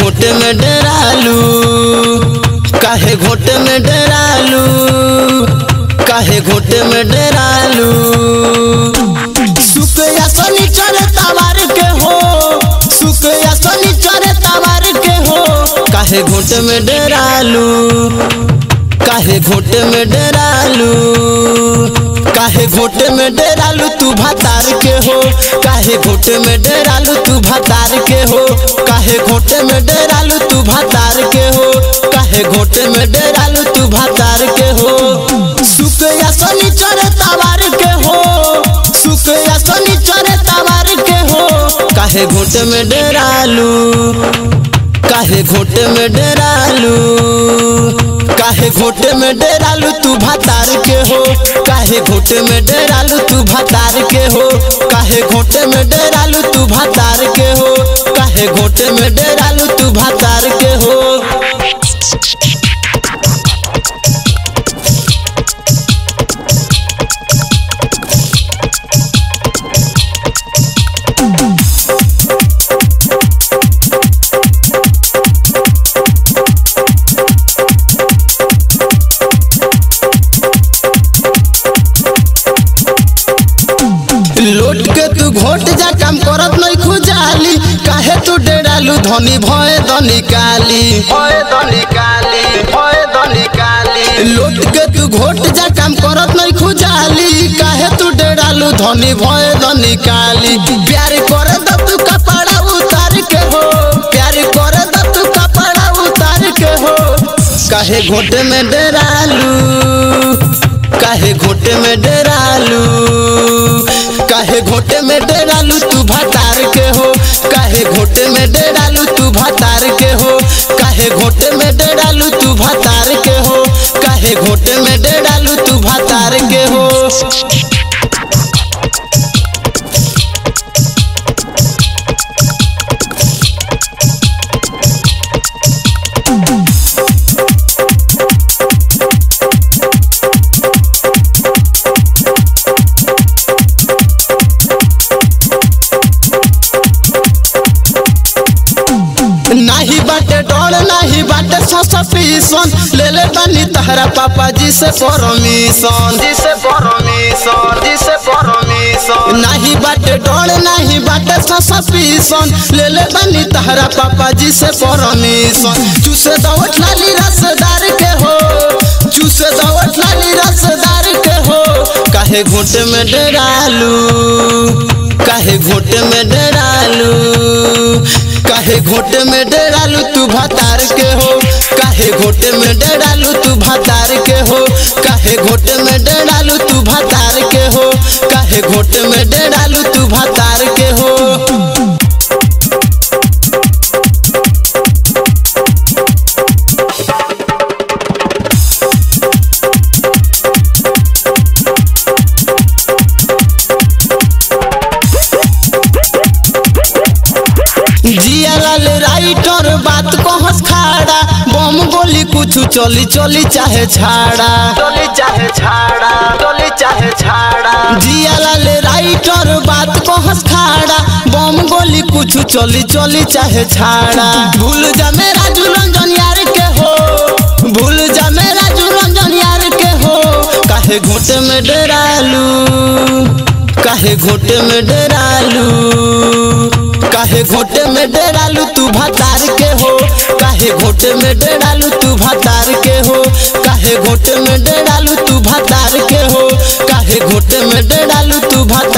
घोटे में डेरालू, काहे घोटे में डेरालू, काहे घोटे में डेरालू। सुकैया शनिचर तवार के हो, सुकैया शनिचर तवार के हो, काहे घोटे में डेरालू, काहे घोटे में डेरालू, काहे घोटे में डेरालू तू भतार के हो, काहे घोटे में डेरालू तू भतार के हो, काहे घोटे में डेरालू तू भतार के हो, काहे घोटे में डेरालू तू भतार के हो। सुकैया शनिचर तवार के हो, सुकैया शनिचर तवार के हो, काहे घोटे में डेरालू, काहे घोटे में डेरालू, काहे घोटे में डेरालू तू भतार के हो, काहे घोटे में डेरालू तू भतार के हो, काहे घोटे में डेरालू तू भतार के हो, काहे घोटे में डेरालू तू भतार के हो। लोट के तू घोट जा काम करत नहीं खुजाली, काहे तू डेरालू धनी भय धनी काली, भय धनी काली, भय धनी काली। लोट के तू घोट जा काम करत नहीं खुजाली, काहे तू डेरालू धनी भय धनी काली। प्यार कर द तू कपड़ा उतार के हो, प्यार कर द तू कपड़ा उतार के हो, काहे घोटे में डेरालू, काहे घोटे में डेरालू, काहे घोटे में डेरालू तू भतार के हो, काहे घोटे में डेरालू तू भतार के हो, काहे घोटे में डेरालू तू भतार के हो, काहे घोटे में डेरालू तू भतार के हो। नाही बाटे डोल, नाही बाटे सफिसन, ले ले बनी तहरा पापा जी से परमिशन, जी से परमिशन, जी से परमिशन। नाही बाटे डोल, नाही बाटे सफिसन, ले ले बनी तहरा पापा जी से परमिशन। चूसे दौट लाली रसदार के हो, चूसे दौट लाली रसदार के हो, काहे घोटे में डेरालू, काहे घोटे में डेरालू, काहे घोटे में डेरालू तू भतार के हो, काहे घोटे में डेरालू तू भतार के हो, काहे घोटे में डेरालू तू भतार के हो, काहे घोटे में डेरालू तू भतार के हो। जियालाल राइटर बात को हंस खाड़ा, बम गोली कुछ चली चली चाहे छाड़ा, चली चाहे छाड़ा, चली चाहे छाड़ा। जियालाल राइटर बात को हंस खाड़ा, बम गोली कुछ चली चली चाहे छाड़ा। भूल जा मेरा जुलंजन यार के हो, भूल जा मेरा जुलंजन यार के हो, काहे घोटे में डेरालू, काहे घोटे में डेरालू, काहे घोटे में डेरालू तू भतार के हो, काहे घोटे में डेरालू तू भतार के हो, काहे घोटे में डेरालू तू भतार के हो, काहे घोटे में डेरालू तू भतार।